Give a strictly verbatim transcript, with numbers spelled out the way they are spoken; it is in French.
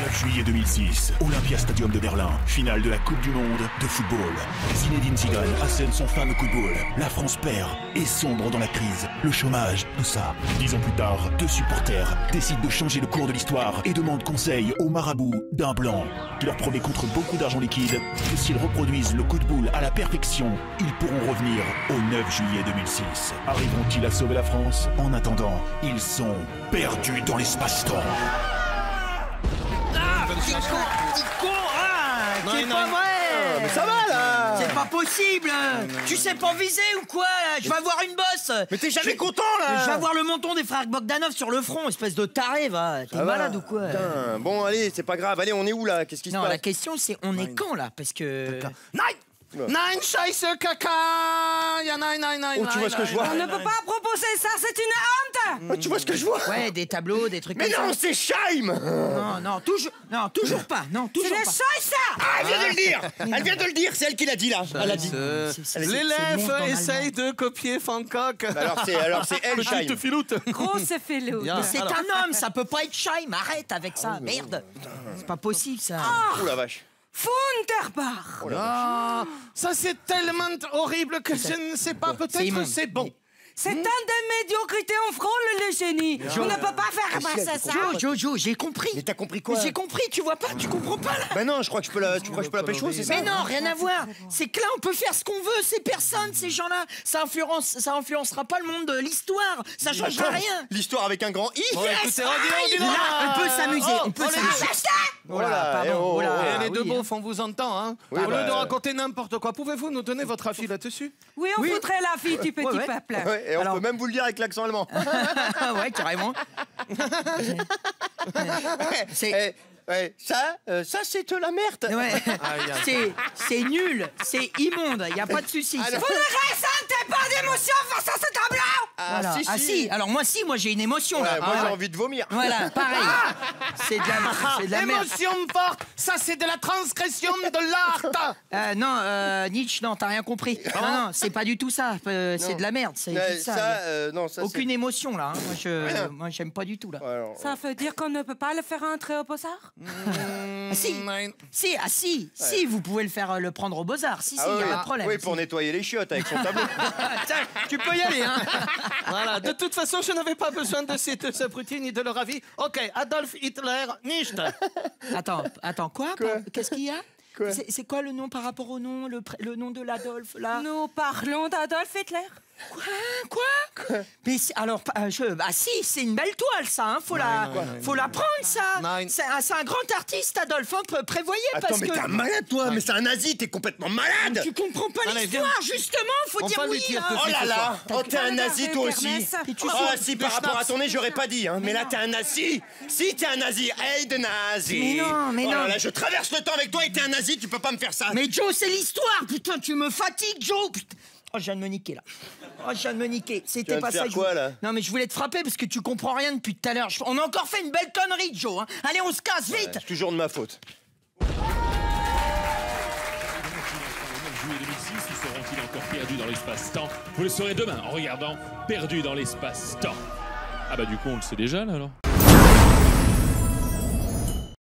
neuf juillet deux mille six, Olympia Stadium de Berlin, finale de la Coupe du Monde de football. Zinedine Zidane assène son fameux coup de boule. La France perd et sombre dans la crise, le chômage, tout ça. Dix ans plus tard, deux supporters décident de changer le cours de l'histoire et demandent conseil au marabout d'un blanc qui leur promet contre beaucoup d'argent liquide que s'ils reproduisent le coup de boule à la perfection, ils pourront revenir au neuf juillet deux mille six. Arriveront-ils à sauver la France? En attendant, ils sont perdus dans l'espace-temps. C'est con, hein, non, c'est non, pas non. vrai. Mais ça va là. C'est pas possible. Hein. Non, non. Tu sais pas viser ou quoi? Je vais avoir une bosse. Mais t'es jamais content là. Je vais avoir le menton des frères Bogdanov sur le front, espèce de taré, va. T'es malade ou quoi? Putain. Bon allez, c'est pas grave. Allez, on est où là? Qu'est-ce qui se passe? Non, la question c'est on est quand là? Parce que. Nein, nein, scheiße, caca. Ya nein, nein, nein. Oh, tu vois ce que je vois? On ne peut pas proposer ça. C'est une honte. Oh, tu vois ce que je vois? Ouais, des tableaux, des trucs. Mais non, c'est Scheim. Non, non, toujours, non, toujours pas, non, toujours pas. C'est le Scheisse. Ah, elle vient de le dire. Elle vient de le dire. C'est elle qui l'a dit là. Elle a dit. L'élève essaye de copier Fancock. Alors c'est, alors c'est elle Scheim. Petite filoute. Grosse filoute. C'est un homme, ça peut pas être Scheim. Arrête avec ça, merde. C'est pas possible ça. Oh la vache. Funderbar. Oh là, ça c'est tellement horrible que je ne sais pas, peut-être que c'est bon. C'est un des médiocrités, on frôle le génie. On ne peut pas faire passer ça. Jo, Jo, Jo, j'ai compris. Mais t'as compris quoi? J'ai compris, tu vois pas, tu comprends pas là. Ben non, je crois que je peux la, tu crois que je peux la pécho, c'est ça? Mais non, rien à voir. C'est que là, on peut faire ce qu'on veut. Ces personnes, ces gens-là, ça influence, ça influencera pas le monde de l'histoire. Ça changera rien. L'histoire avec un grand i. On peut s'amuser, on peut s'amuser. Voilà, pardon. Les deux beaufs, on vous entend, hein. Au lieu de raconter n'importe quoi, pouvez-vous nous donner votre avis là-dessus? Oui, on voudrait l'avis du petit peuple. Et on Alors... peut même vous le dire avec l'accent allemand. Ouais, carrément. C'est... Ouais, ça, euh, ça c'est de la merde. Ouais. Ah, c'est nul, c'est immonde, il n'y a pas de souci. Alors... Vous ne ressentez pas d'émotion face à ce tableau? Ah, voilà. si, si. Ah si, alors moi si, moi j'ai une émotion ouais, là. Moi ah, j'ai ouais. envie de vomir. Voilà, pareil. Ah c'est de la, ah, de la émotion merde. Émotion forte, ça c'est de la transgression de l'art. Euh, non, euh, Nietzsche, non, t'as rien compris. Non, non, c'est pas du tout ça, euh, c'est de la merde. C'est euh, ça, ça, euh, non, ça, aucune émotion là, hein. Moi je, moi j'aime pas du tout là. Alors, ça veut dire qu'on ne peut pas le faire entrer au Beaux Arts? Ah, si. Si, ah, si, ouais. si, vous pouvez le faire euh, le prendre aux Beaux-Arts, si, ah, si, il oui, n'y a pas de problème. Oui, pour si. nettoyer les chiottes avec son tableau. Tiens, tu peux y aller, hein. Voilà, de toute façon, je n'avais pas besoin de ces deux abrutis ni de leur avis. Ok, Adolf Hitler, Nietzsche. Attends, attends, quoi? Qu'est-ce qu'il y a? C'est quoi le nom par rapport au nom, le, le nom de l'Adolf, là? Nous parlons d'Adolf Hitler. Quoi? Quoi? Quoi? Mais alors, euh, je, bah si, c'est une belle toile, ça, hein, faut, non, la, non, non, faut non, la prendre, ça. C'est un grand artiste, Adolf, hein, prévoyez, Attends, parce que... Attends, mais t'es un malade, toi, ouais. mais c'est un nazi, t'es complètement malade. Mais tu comprends pas l'histoire, justement, faut On dire oui. Dire hein. Oh là là, oh, t'es un nazi, toi aussi. Oh, si, par rapport à ton nez, j'aurais pas dit, hein, mais là, t'es un nazi. Si, t'es un nazi, hey, de nazi. Mais non, mais non. Oh là là, je traverse le temps avec toi et t'es un nazi, tu peux pas me faire ça. Mais Joe, c'est l'histoire, putain, tu me fatigues, Joe, putain. Oh, je viens de me niquer, là. Oh, je viens de me niquer. C'était pas ça, quoi, là? Non, mais je voulais te frapper parce que tu comprends rien depuis tout à l'heure. On a encore fait une belle connerie, Joe. Hein. Allez, on se casse, vite. Ouais, c'est toujours de ma faute. deux mille six, seront-ils encore perdus dans l'espace-temps? Vous le saurez demain en regardant Perdu dans l'espace-temps. Ah bah du coup, on le sait déjà, là, alors.